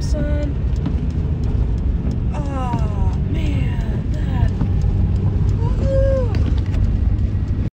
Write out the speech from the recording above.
Thompson.